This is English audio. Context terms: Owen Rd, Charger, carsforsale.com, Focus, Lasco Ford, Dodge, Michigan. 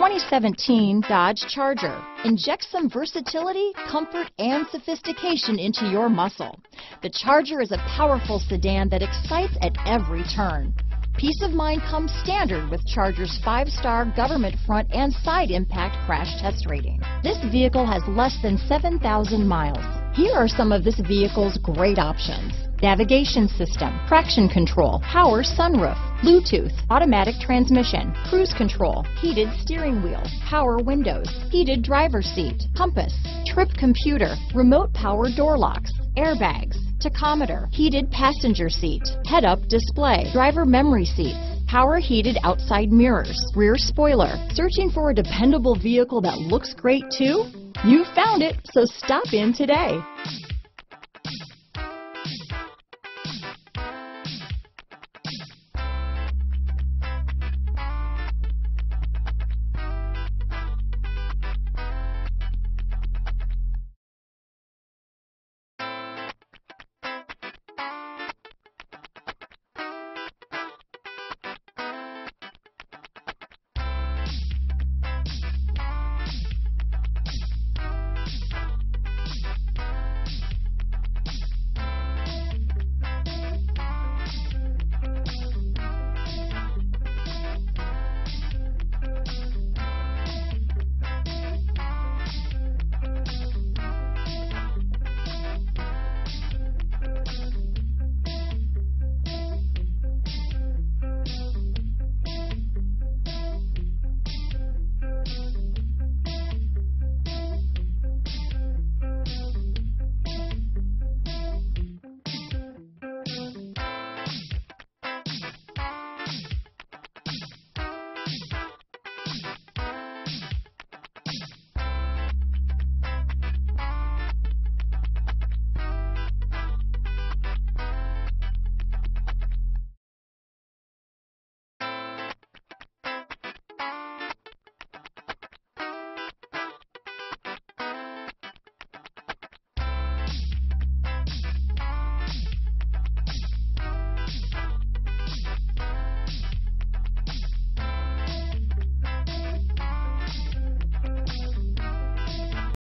2017 Dodge Charger. Inject some versatility, comfort, and sophistication into your muscle. The Charger is a powerful sedan that excites at every turn. Peace of mind comes standard with Charger's 5-star government front and side impact crash test rating. This vehicle has less than 7,000 miles. Here are some of this vehicle's great options: navigation system, traction control, power sunroof, Bluetooth, automatic transmission, cruise control, heated steering wheel, power windows, heated driver's seat, compass, trip computer, remote power door locks, airbags, tachometer, heated passenger seat, head-up display, driver memory seats, power heated outside mirrors, rear spoiler. Searching for a dependable vehicle that looks great too? You found it, so stop in today.